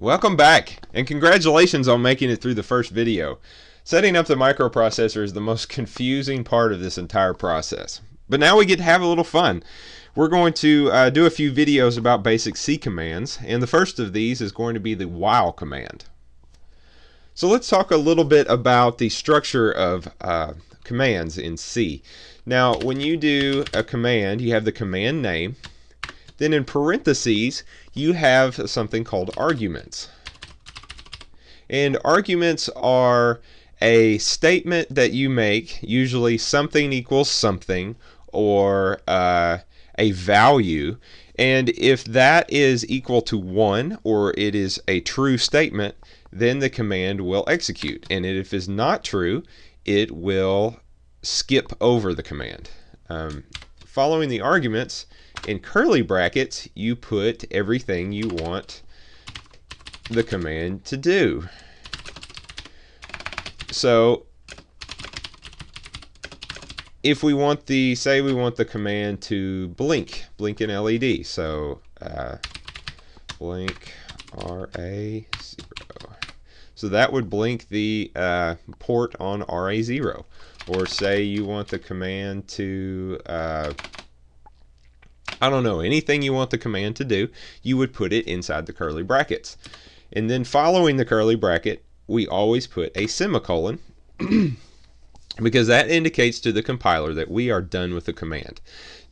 Welcome back, and congratulations on making it through the first video. Setting up the microprocessor is the most confusing part of this entire process. But now we get to have a little fun. We're going to do a few videos about basic C commands, and the first of these is going to be the while command. So let's talk a little bit about the structure of commands in C. Now, when you do a command, you have the command name. Then in parentheses, you have something called arguments. And arguments are a statement that you make, usually something equals something, or a value. And if that is equal to 1, or it is a true statement, then the command will execute. And if it's not true, it will skip over the command. Following the arguments, in curly brackets, you put everything you want the command to do. So if we want the, say we want the command to blink, blink an LED, so blink RA0. So that would blink the port on RA0. Or say you want the command to I don't know, anything you want the command to do, you would put it inside the curly brackets. And then following the curly bracket, we always put a semicolon because that indicates to the compiler that we are done with the command.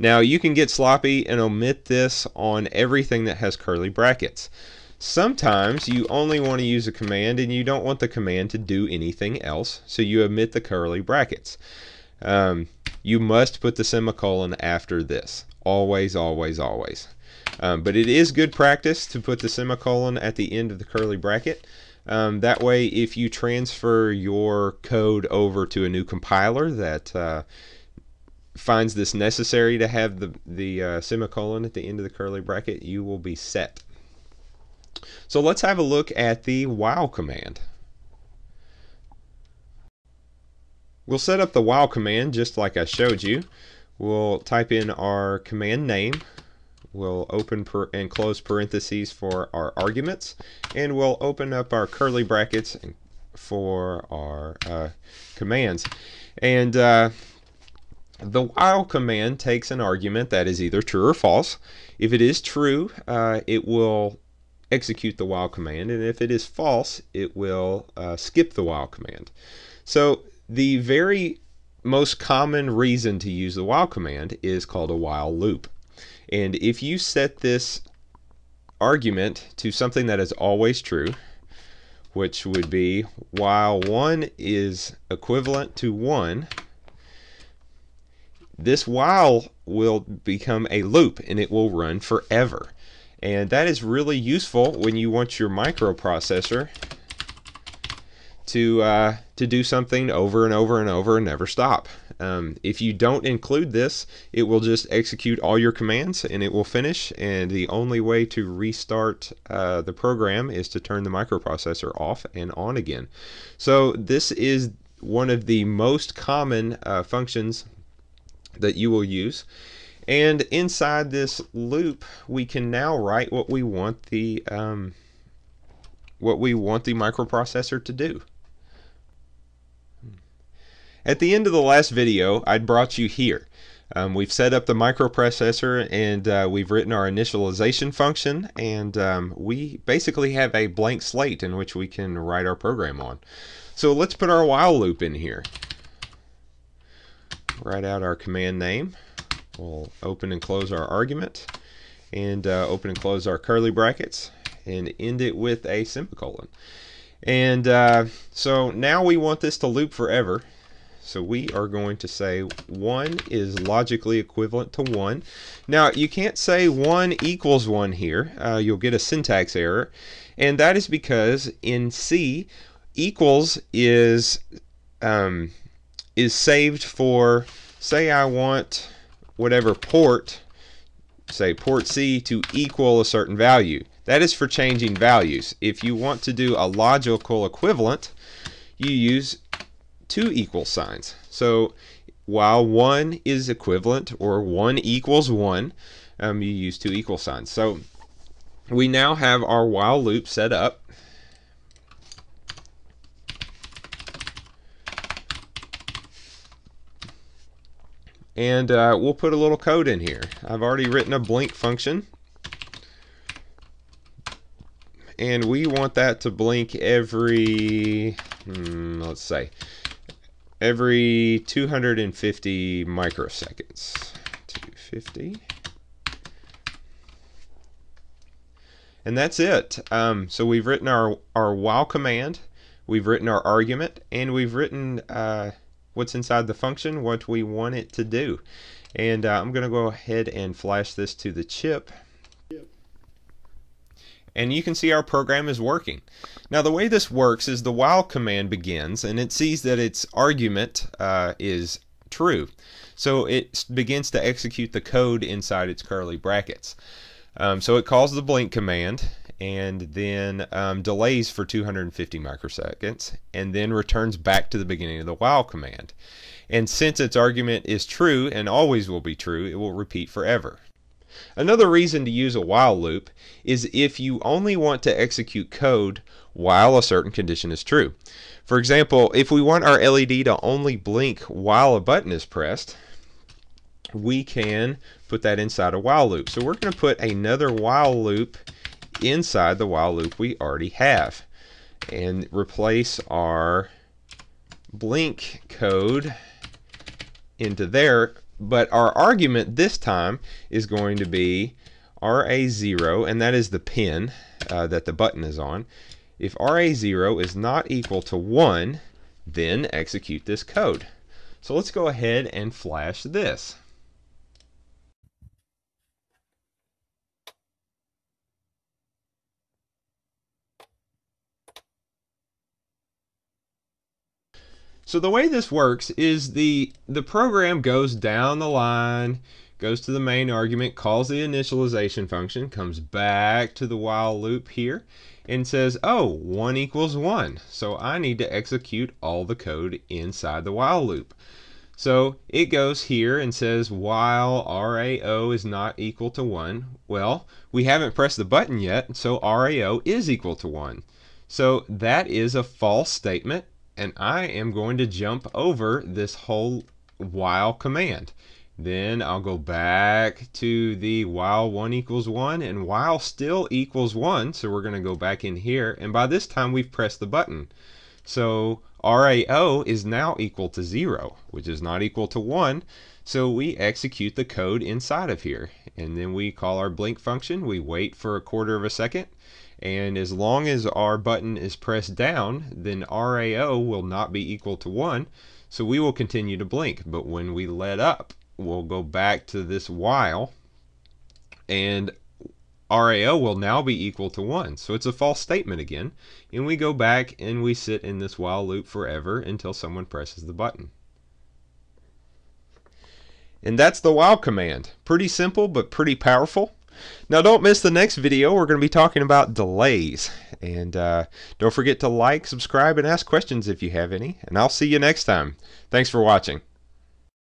Now, you can get sloppy and omit this on everything that has curly brackets. Sometimes you only want to use a command and you don't want the command to do anything else, so you omit the curly brackets. You must put the semicolon after this. Always, always, always. But it is good practice to put the semicolon at the end of the curly bracket. That way, if you transfer your code over to a new compiler that finds this necessary to have the semicolon at the end of the curly bracket, you will be set. So let's have a look at the while command. We'll set up the while command just like I showed you. We'll type in our command name, we'll open and close parentheses for our arguments, and we'll open up our curly brackets for our commands. And the while command takes an argument that is either true or false. If it is true, it will execute the while command, and if it is false, it will skip the while command. So the very most common reason to use the while command is called a while loop. And if you set this argument to something that is always true, which would be while 1 is equivalent to 1, this while will become a loop and it will run forever. And that is really useful when you want your microprocessor to do something over and over and over and never stop. If you don't include this, it will just execute all your commands and it will finish, and the only way to restart the program is to turn the microprocessor off and on again. So this is one of the most common functions that you will use. And inside this loop, we can now write what we want the microprocessor to do. At the end of the last video, I'd brought you here. We've set up the microprocessor, and we've written our initialization function, and we basically have a blank slate in which we can write our program on. So let's put our while loop in here. Write out our command name. We'll open and close our argument, and open and close our curly brackets, and end it with a semicolon. And so now we want this to loop forever. So we are going to say 1 is logically equivalent to 1. Now, you can't say 1 equals 1 here. You'll get a syntax error. And that is because in C, equals is saved for, say I want whatever port, say port C, to equal a certain value. That is for changing values. If you want to do a logical equivalent, you use two equal signs. So while 1 is equivalent, or 1 equals 1, you use two equal signs. So we now have our while loop set up. And we'll put a little code in here. I've already written a blink function, and we want that to blink every, let's say, every 250 microseconds. 250. And that's it. So we've written our while command, we've written our argument, and we've written what's inside the function, what we want it to do. And I'm going to go ahead and flash this to the chip. And you can see our program is working. Now the way this works is the while command begins, and it sees that its argument is true. So it begins to execute the code inside its curly brackets. So it calls the blink command, and then delays for 250 microseconds, and then returns back to the beginning of the while command. And since its argument is true and always will be true, it will repeat forever. Another reason to use a while loop is if you only want to execute code while a certain condition is true. For example, if we want our LED to only blink while a button is pressed, we can put that inside a while loop. So we're going to put another while loop inside the while loop we already have, and replace our blink code into there, but our argument this time is going to be RA0, and that is the pin that the button is on. If RA0 is not equal to 1, then execute this code. So let's go ahead and flash this. So the way this works is the program goes down the line, goes to the main argument, calls the initialization function, comes back to the while loop here, and says, oh, 1 equals 1. So I need to execute all the code inside the while loop. So it goes here and says, while RAO is not equal to 1. Well, we haven't pressed the button yet, so RAO is equal to 1. So that is a false statement. And I am going to jump over this whole while command. Then I'll go back to the while 1 equals 1 and while still equals 1. So we're going to go back in here, and by this time we've pressed the button. So RAO is now equal to 0, which is not equal to 1. So we execute the code inside of here, and then we call our blink function. We wait for a quarter of a second, and as long as our button is pressed down, then RAO will not be equal to 1, so we will continue to blink. But when we let up, we'll go back to this while, and RAO will now be equal to 1. So it's a false statement again, and we go back and we sit in this while loop forever until someone presses the button. And that's the while command. Pretty simple, but pretty powerful. Now don't miss the next video. We're going to be talking about delays. And don't forget to like, subscribe, and ask questions if you have any. And I'll see you next time. Thanks for watching.